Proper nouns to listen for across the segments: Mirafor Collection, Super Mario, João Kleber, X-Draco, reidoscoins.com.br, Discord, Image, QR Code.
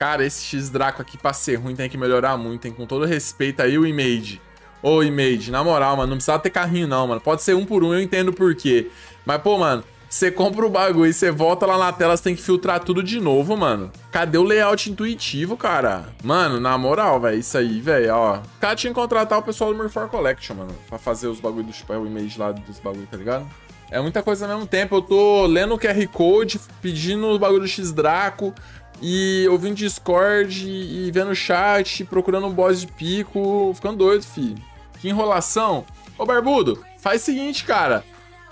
Cara, esse X-Draco aqui pra ser ruim tem que melhorar muito, hein? Com todo respeito aí, o Image. Ô, Image, na moral, mano, não precisava ter carrinho não, mano. Pode ser um por um, eu entendo por quê. Mas, pô, mano, você compra o bagulho e você volta lá na tela, você tem que filtrar tudo de novo, mano. Cadê o layout intuitivo, cara? Mano, na moral, velho, isso aí, velho, ó. O cara tinha que contratar o pessoal do Mirafor Collection, mano, pra fazer os bagulhos do tipo, é o Image lá dos bagulhos, tá ligado? É muita coisa ao mesmo tempo. Eu tô lendo o QR Code, pedindo o bagulho do X-Draco, e ouvindo Discord, e vendo o chat, procurando um boss de pico, ficando doido, fi. Que enrolação. Ô, Barbudo, faz o seguinte, cara.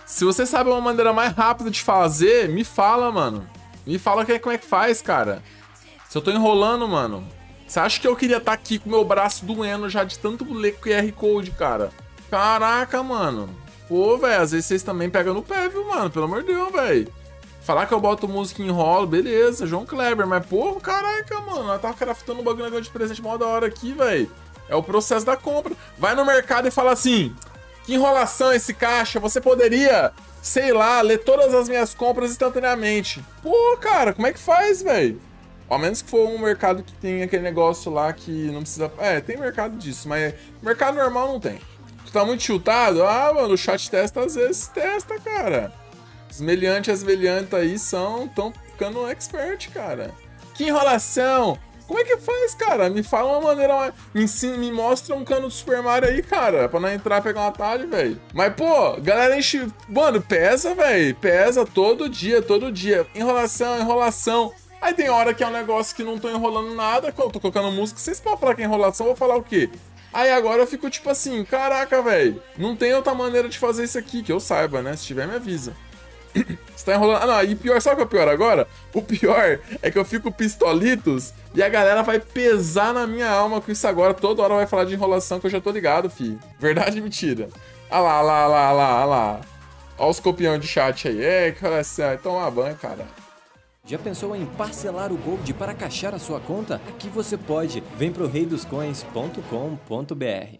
Se você sabe uma maneira mais rápida de fazer, me fala, mano. Me fala como é que faz, cara. Se eu tô enrolando, mano. Você acha que eu queria estar aqui com o meu braço doendo já de tanto ler QR Code, cara? Caraca, mano. Pô, velho, às vezes vocês também pegam no pé, viu, mano? Pelo amor de Deus, velho. Falar que eu boto música e enrolo, beleza, João Kleber, mas pô, caraca, mano, ela tá craftando um bagulho de presente mó da hora aqui, velho. É o processo da compra. Vai no mercado e fala assim, que enrolação esse caixa, você poderia, sei lá, ler todas as minhas compras instantaneamente. Pô, cara, como é que faz, velho? Ao menos que for um mercado que tem aquele negócio lá que não precisa... É, tem mercado disso, mas mercado normal não tem. Tu tá muito chutado? Ah, mano, o chat testa às vezes, testa, cara. Os meliantes e as meliantes aí estão ficando um expert, cara. Que enrolação! Como é que faz, cara? Me fala uma maneira... Me mostra um cano do Super Mario aí, cara. Pra não entrar e pegar um atalho, velho. Mas, pô, galera enche... Mano, pesa, velho. Pesa todo dia, todo dia. Enrolação, enrolação. Aí tem hora que é um negócio que não tô enrolando nada. Quando eu tô colocando música, vocês podem falar que é enrolação, eu vou falar o quê? Aí agora eu fico tipo assim, caraca, velho. Não tem outra maneira de fazer isso aqui, que eu saiba, né? Se tiver, me avisa. Você tá enrolando... Ah, não, e pior... Sabe o que é o pior agora? O pior é que eu fico pistolitos e a galera vai pesar na minha alma com isso agora. Toda hora vai falar de enrolação que eu já tô ligado, fi. Verdade, mentira. Ah lá, lá, lá, lá, lá. Olha os copião de chat aí. É, que enrolação. Então toma banho, cara. Já pensou em parcelar o Gold para caixar a sua conta? Aqui você pode. Vem pro reidoscoins.com.br.